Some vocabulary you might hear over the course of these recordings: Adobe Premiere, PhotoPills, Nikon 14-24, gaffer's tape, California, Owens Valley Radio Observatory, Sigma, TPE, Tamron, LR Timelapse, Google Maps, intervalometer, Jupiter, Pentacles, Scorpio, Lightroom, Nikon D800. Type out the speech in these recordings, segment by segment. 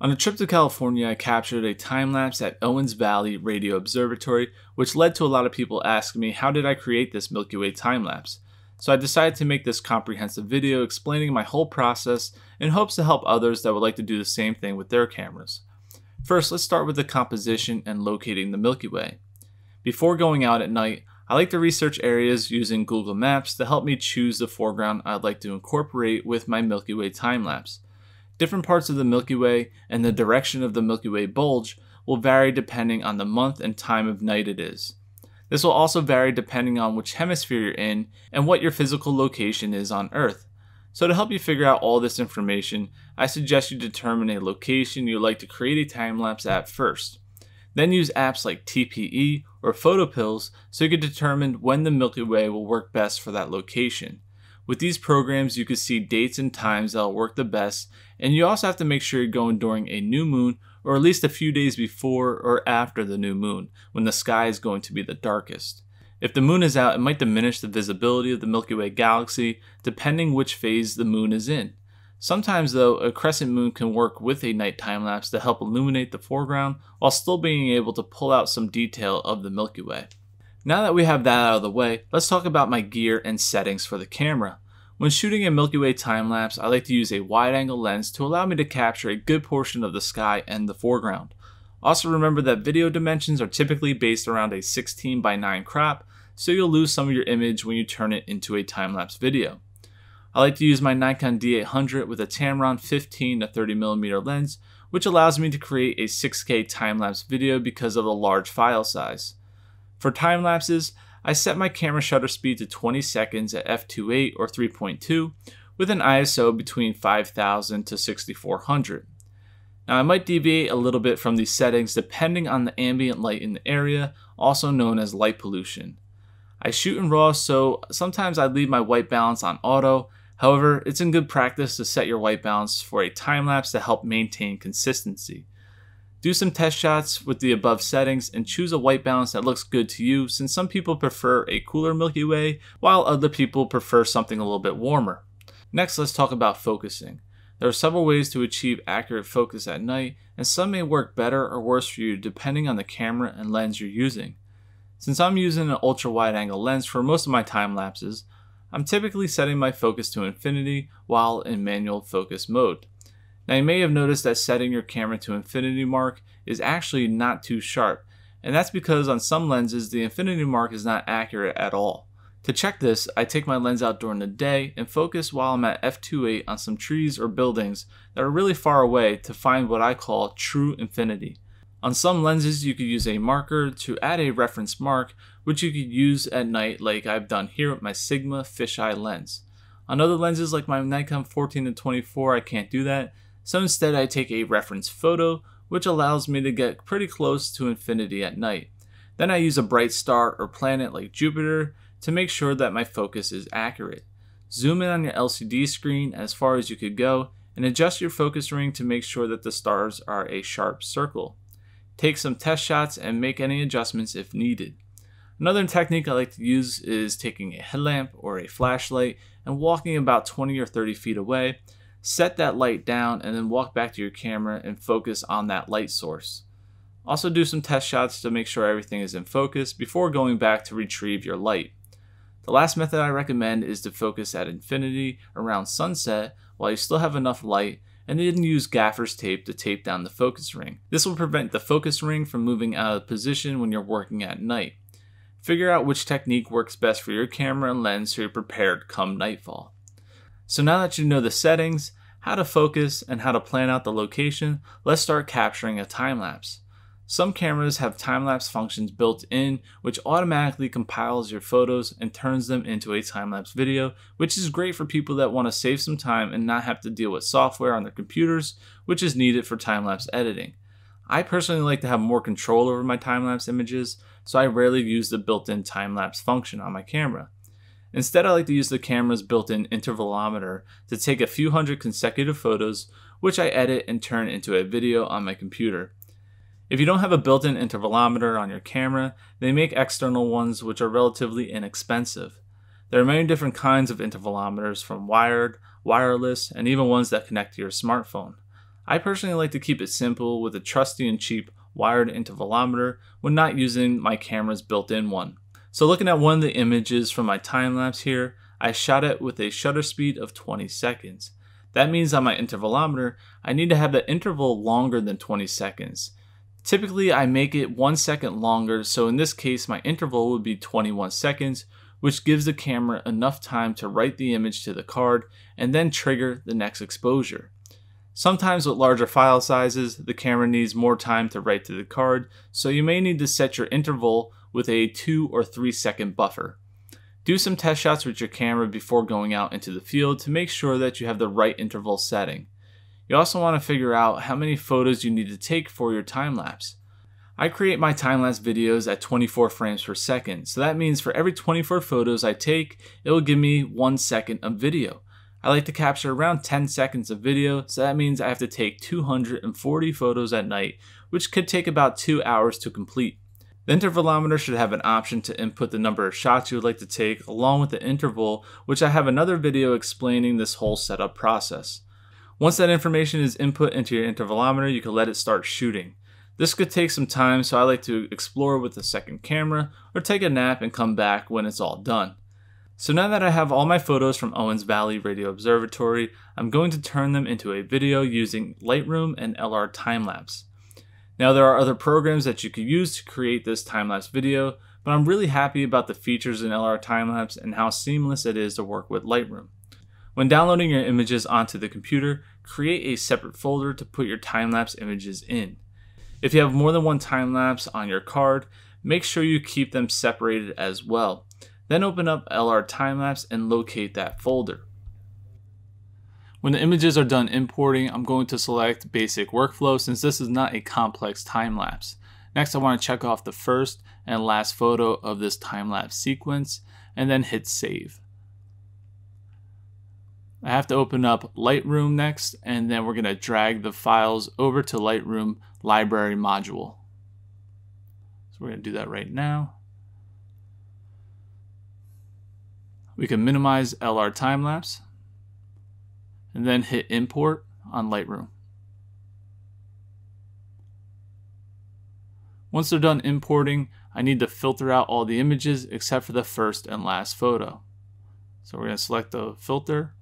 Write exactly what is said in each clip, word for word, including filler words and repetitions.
On a trip to California, I captured a time-lapse at Owens Valley Radio Observatory, which led to a lot of people asking me, how did I create this Milky Way time-lapse? So I decided to make this comprehensive video explaining my whole process in hopes to help others that would like to do the same thing with their cameras. First, let's start with the composition and locating the Milky Way. Before going out at night, I like to research areas using Google Maps to help me choose the foreground I'd like to incorporate with my Milky Way time-lapse. Different parts of the Milky Way and the direction of the Milky Way bulge will vary depending on the month and time of night it is. This will also vary depending on which hemisphere you're in and what your physical location is on Earth. So to help you figure out all this information, I suggest you determine a location you'd like to create a time-lapse at first. Then use apps like T P E or PhotoPills so you can determine when the Milky Way will work best for that location. With these programs, you can see dates and times that'll work the best, and you also have to make sure you're going during a new moon or at least a few days before or after the new moon, when the sky is going to be the darkest. If the moon is out, it might diminish the visibility of the Milky Way galaxy, depending which phase the moon is in. Sometimes though, a crescent moon can work with a night time-lapse to help illuminate the foreground while still being able to pull out some detail of the Milky Way. Now that we have that out of the way, let's talk about my gear and settings for the camera. When shooting a Milky Way time-lapse, I like to use a wide-angle lens to allow me to capture a good portion of the sky and the foreground. Also remember that video dimensions are typically based around a sixteen by nine crop, so you'll lose some of your image when you turn it into a time-lapse video. I like to use my Nikon D eight hundred with a Tamron fifteen to thirty millimeter lens, which allows me to create a six K time-lapse video because of the large file size. For time lapses, I set my camera shutter speed to twenty seconds at f two point eight or three point two with an I S O between five thousand to sixty-four hundred. Now I might deviate a little bit from these settings depending on the ambient light in the area, also known as light pollution. I shoot in RAW, so sometimes I leave my white balance on auto. However, it's in good practice to set your white balance for a time lapse to help maintain consistency. Do some test shots with the above settings and choose a white balance that looks good to you, since some people prefer a cooler Milky Way while other people prefer something a little bit warmer. Next, let's talk about focusing. There are several ways to achieve accurate focus at night, and some may work better or worse for you depending on the camera and lens you're using. Since I'm using an ultra wide angle lens for most of my time lapses, I'm typically setting my focus to infinity while in manual focus mode. Now you may have noticed that setting your camera to infinity mark is actually not too sharp, and that's because on some lenses the infinity mark is not accurate at all. To check this, I take my lens out during the day and focus while I'm at f two point eight on some trees or buildings that are really far away to find what I call true infinity. On some lenses you could use a marker to add a reference mark, which you could use at night like I've done here with my Sigma fisheye lens. On other lenses like my Nikon fourteen to twenty-four I can't do that. So instead I take a reference photo, which allows me to get pretty close to infinity at night. Then I use a bright star or planet like Jupiter to make sure that my focus is accurate. Zoom in on your L C D screen as far as you could go and adjust your focus ring to make sure that the stars are a sharp circle. Take some test shots and make any adjustments if needed. Another technique I like to use is taking a headlamp or a flashlight and walking about twenty or thirty feet away. Set that light down and then walk back to your camera and focus on that light source. Also do some test shots to make sure everything is in focus before going back to retrieve your light. The last method I recommend is to focus at infinity around sunset while you still have enough light, and then use gaffer's tape to tape down the focus ring. This will prevent the focus ring from moving out of position when you're working at night. Figure out which technique works best for your camera and lens so you're prepared come nightfall. So now that you know the settings, how to focus, and how to plan out the location, let's start capturing a time-lapse. Some cameras have time-lapse functions built in, which automatically compiles your photos and turns them into a time-lapse video, which is great for people that want to save some time and not have to deal with software on their computers, which is needed for time-lapse editing. I personally like to have more control over my time-lapse images, so I rarely use the built-in time-lapse function on my camera. Instead, I like to use the camera's built-in intervalometer to take a few hundred consecutive photos, which I edit and turn into a video on my computer. If you don't have a built-in intervalometer on your camera, they make external ones which are relatively inexpensive. There are many different kinds of intervalometers, from wired, wireless, and even ones that connect to your smartphone. I personally like to keep it simple with a trusty and cheap wired intervalometer when not using my camera's built-in one. So looking at one of the images from my time lapse here, I shot it with a shutter speed of twenty seconds. That means on my intervalometer, I need to have the interval longer than twenty seconds. Typically, I make it one second longer, so in this case, my interval would be twenty-one seconds, which gives the camera enough time to write the image to the card and then trigger the next exposure. Sometimes with larger file sizes, the camera needs more time to write to the card, so you may need to set your interval with a two or three second buffer. Do some test shots with your camera before going out into the field to make sure that you have the right interval setting. You also want to figure out how many photos you need to take for your time lapse. I create my time lapse videos at twenty-four frames per second, so that means for every twenty-four photos I take, it will give me one second of video. I like to capture around ten seconds of video, so that means I have to take two hundred forty photos at night, which could take about two hours to complete. The intervalometer should have an option to input the number of shots you would like to take along with the interval, which I have another video explaining this whole setup process. Once that information is input into your intervalometer, you can let it start shooting. This could take some time, so I like to explore with a second camera or take a nap and come back when it's all done. So now that I have all my photos from Owens Valley Radio Observatory, I'm going to turn them into a video using Lightroom and L R Timelapse. Now there are other programs that you could use to create this time-lapse video, but I'm really happy about the features in L R Timelapse and how seamless it is to work with Lightroom. When downloading your images onto the computer, create a separate folder to put your time-lapse images in. If you have more than one time-lapse on your card, make sure you keep them separated as well. Then open up L R Timelapse and locate that folder. When the images are done importing, I'm going to select Basic Workflow since this is not a complex time-lapse. Next, I want to check off the first and last photo of this time-lapse sequence and then hit Save. I have to open up Lightroom next, and then we're going to drag the files over to Lightroom Library module. So we're going to do that right now. We can minimize L R Timelapse and then hit import on Lightroom. Once they're done importing, I need to filter out all the images except for the first and last photo. So we're going to select the filter.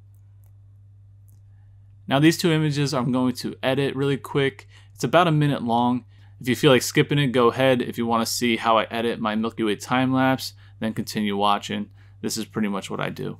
Now these two images I'm going to edit really quick. It's about a minute long. If you feel like skipping it, go ahead. If you want to see how I edit my Milky Way time lapse, then continue watching. This is pretty much what I do.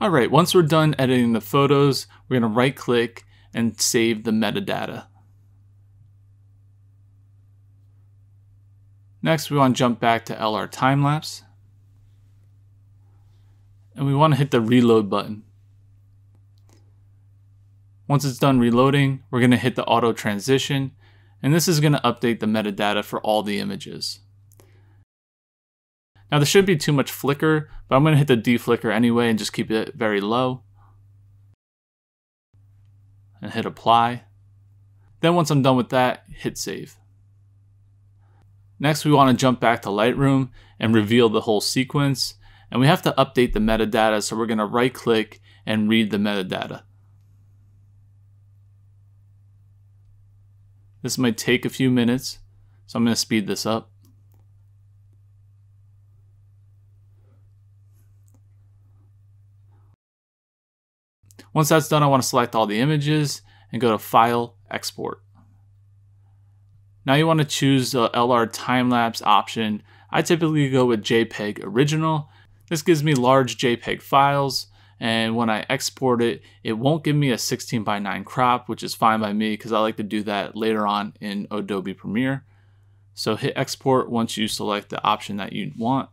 Alright, once we're done editing the photos, we're going to right click and save the metadata. Next, we want to jump back to L R Timelapse. And we want to hit the reload button. Once it's done reloading, we're going to hit the auto transition, and this is going to update the metadata for all the images. Now there shouldn't be too much flicker, but I'm going to hit the deflicker anyway and just keep it very low. And hit apply. Then once I'm done with that, hit save. Next we want to jump back to Lightroom and reveal the whole sequence. And we have to update the metadata, so we're going to right click and read the metadata. This might take a few minutes, so I'm going to speed this up. Once that's done, I want to select all the images and go to File, Export. Now you want to choose the L R Timelapse option. I typically go with JPEG Original. This gives me large JPEG files, and when I export it, it won't give me a sixteen by nine crop, which is fine by me because I like to do that later on in Adobe Premiere. So hit export once you select the option that you want.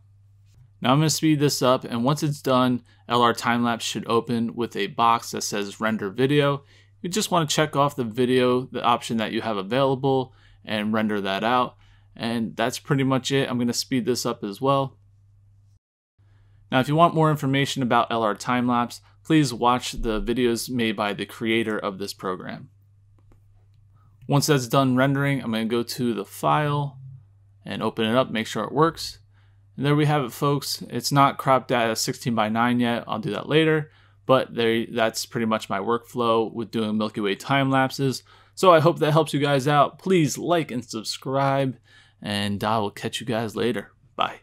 Now I'm going to speed this up, and once it's done, L R Timelapse should open with a box that says Render Video. You just want to check off the video, the option that you have available, and render that out. And that's pretty much it. I'm going to speed this up as well. Now, if you want more information about L R Timelapse, please watch the videos made by the creator of this program. Once that's done rendering, I'm going to go to the file and open it up, make sure it works. And there we have it, folks. It's not cropped at a sixteen by nine yet. I'll do that later. But there, that's pretty much my workflow with doing Milky Way time lapses. So I hope that helps you guys out. Please like and subscribe, and I will catch you guys later. Bye.